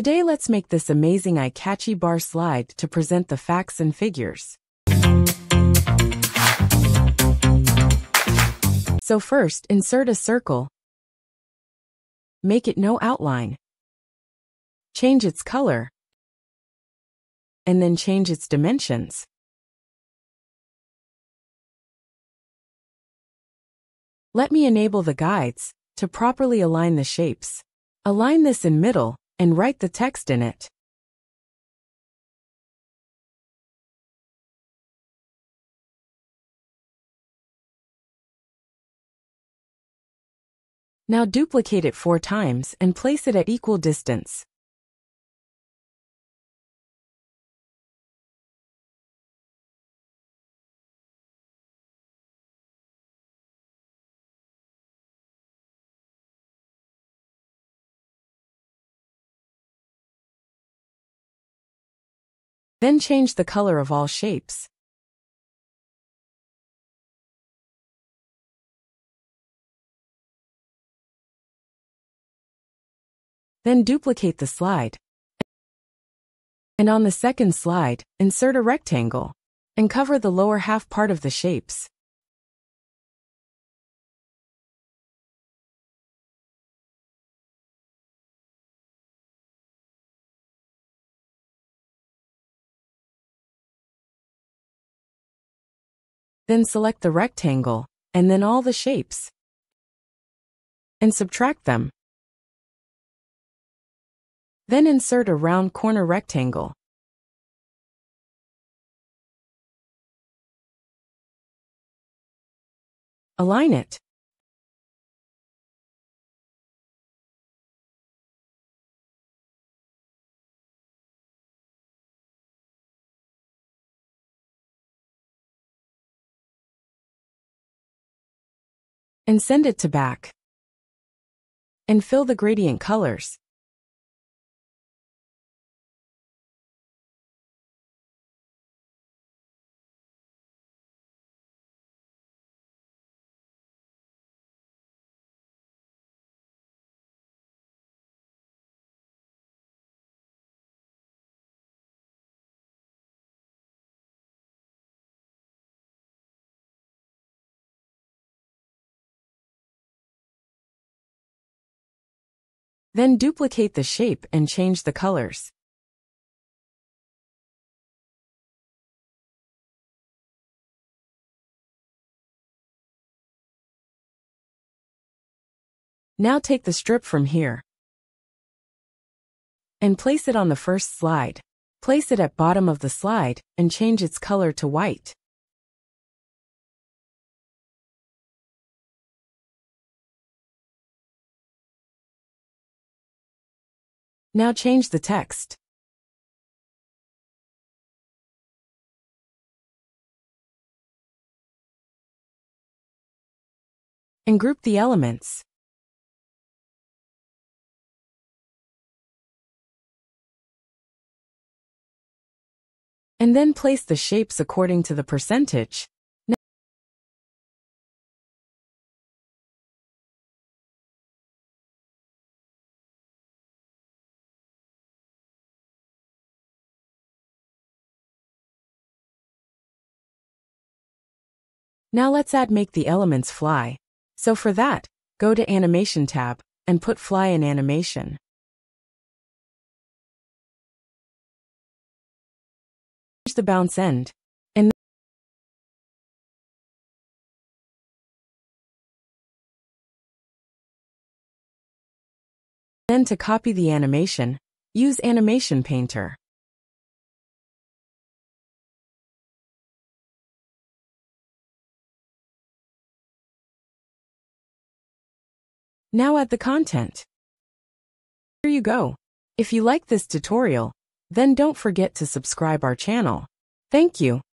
Today let's make this amazing eye-catchy bar slide to present the facts and figures. So first, insert a circle. Make it no outline. Change its color. And then change its dimensions. Let me enable the guides to properly align the shapes. Align this in middle and write the text in it. Now duplicate it 4 times and place it at equal distance. Then change the color of all shapes. Then duplicate the slide. And on the second slide, insert a rectangle and cover the lower half part of the shapes. Then select the rectangle, and then all the shapes, and subtract them. Then insert a round corner rectangle. Align it. And send it to back. And fill the gradient colors. Then duplicate the shape and change the colors. Now take the strip from here and place it on the first slide. Place it at bottom of the slide and change its color to white. Now change the text. And group the elements. And then place the shapes according to the percentage. Now let's make the elements fly. So for that, go to Animation tab, and put Fly in Animation. Change the bounce end. And then to copy the animation, use Animation Painter. Now add the content. Here you go. If you like this tutorial, then don't forget to subscribe our channel. Thank you.